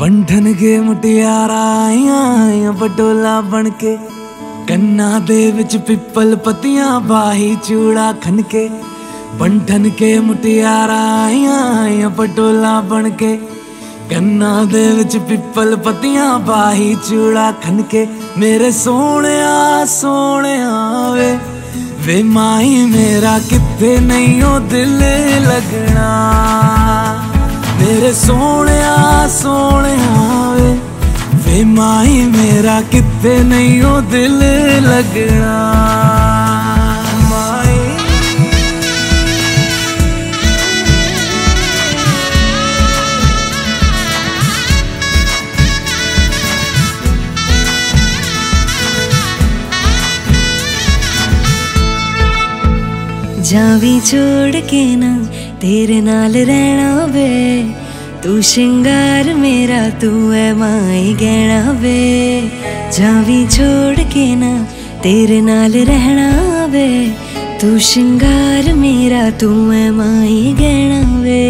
बंधन के मुटियारा आया बटोला बनके, कन्ना दे विच पिपल पतियां बाही चूड़ा खनके। बंधन के मुटियारा आया बटोला बनके, कन्ना दे विच पिपल पतियां बाही चूड़ा खनके। मेरे सोहणिया सोहणिया वे माही मेरा किथे नहीं ओ दिल लगना। मेरे सोहणिया सोहणिया वे माही मेरा किथे नहीं ओ दिल लगना। माई जावी छोड़ के ना तेरे नाल रहना वे, तू शिंगार मेरा तू है माई गहना वे। जावी छोड़ के ना तेरे नाल रहना वे, तू शिंगार मेरा तू है माई गहना वे।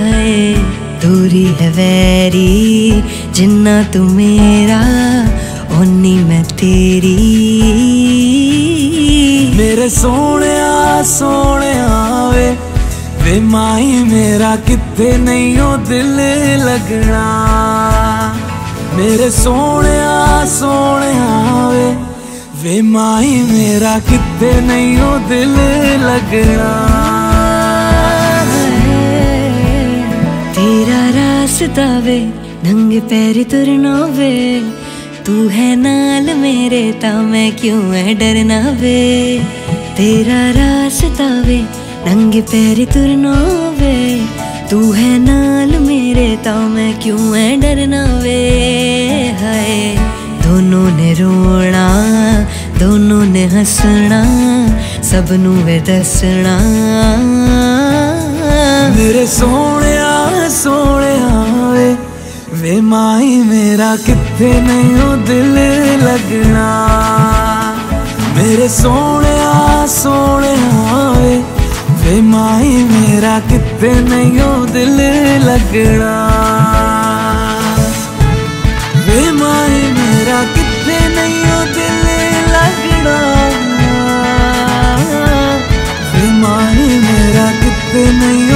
हाय दूरी है वैरी जिन्ना तू मेरा ओनी मैं तेरी। मेरे सोहणिया सोहणिया वे वे माही मेरा किथे नहीं ओ दिल लगना। मेरे सोहणिया सोहणिया वे माही मेरा किथे नहीं ओ दिल लगना। तेरा रास्ता वे नंगे पैर तुरना वे, तू है नाल मेरे ता मैं क्यों है डरना वे। तेरा रास्ता वे नंगे पैरी तुरना वे, तू है नाल मेरे ता मैं क्यों है डरना वे। हाय दोनों ने रोना दोनों ने हंसना सबनू वे दसना। मेरे सोहणिया सोहणिया वे माही मेरा किथे नहीं ओ दिल लगना। मेरे सोहणिया सोहणिया वे माही मेरा किथे नहीं ओ दिल लगना। वे माही मेरा किथे नहीं ओ दिल लगना। वे माही मेरा किथे नहीं